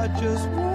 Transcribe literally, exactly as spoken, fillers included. I just want